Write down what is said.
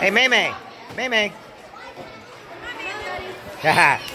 Hey, Maymay. Maymay. Haha.